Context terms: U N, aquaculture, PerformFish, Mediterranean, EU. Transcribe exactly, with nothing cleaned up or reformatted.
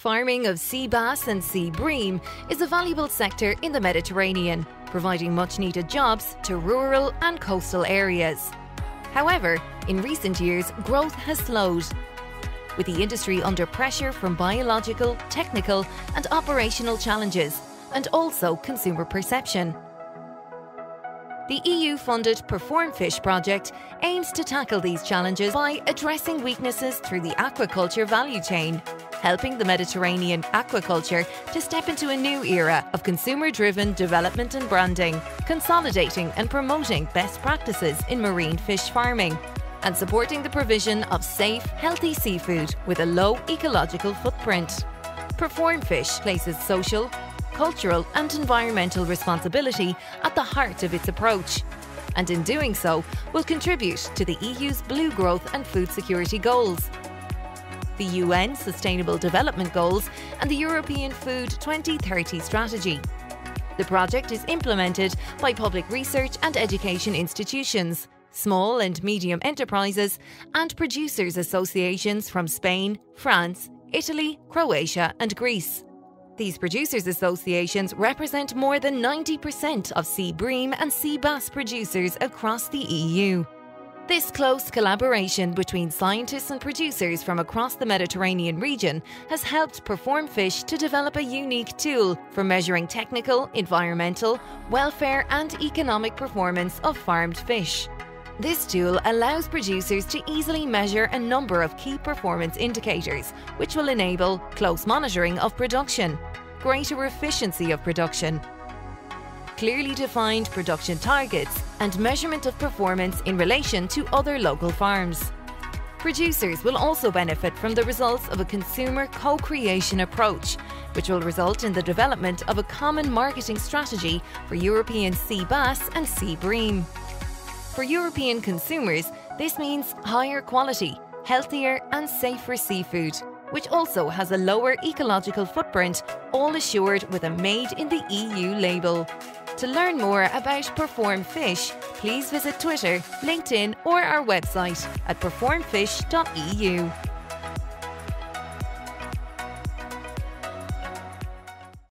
Farming of sea bass and sea bream is a valuable sector in the Mediterranean, providing much-needed jobs to rural and coastal areas. However, in recent years, growth has slowed, with the industry under pressure from biological, technical and operational challenges, and also consumer perception. The E U-funded PerformFish project aims to tackle these challenges by addressing weaknesses through the aquaculture value chain, helping the Mediterranean aquaculture to step into a new era of consumer-driven development and branding, consolidating and promoting best practices in marine fish farming, and supporting the provision of safe, healthy seafood with a low ecological footprint. PerformFish places social, cultural and environmental responsibility at the heart of its approach, and in doing so will contribute to the E U's blue growth and food security goals, the U N Sustainable Development Goals and the European Food twenty thirty Strategy. The project is implemented by public research and education institutions, small and medium enterprises and producers associations from Spain, France, Italy, Croatia and Greece. These producers associations represent more than ninety percent of sea bream and sea bass producers across the E U. This close collaboration between scientists and producers from across the Mediterranean region has helped PerformFish to develop a unique tool for measuring technical, environmental, welfare and economic performance of farmed fish. This tool allows producers to easily measure a number of key performance indicators, which will enable close monitoring of production, greater efficiency of production, clearly defined production targets, and measurement of performance in relation to other local farms. Producers will also benefit from the results of a consumer co-creation approach, which will result in the development of a common marketing strategy for European sea bass and sea bream. For European consumers, this means higher quality, healthier and safer seafood, which also has a lower ecological footprint, all assured with a Made in the E U label. To learn more about PerformFish, please visit Twitter, LinkedIn or our website at performfish dot E U.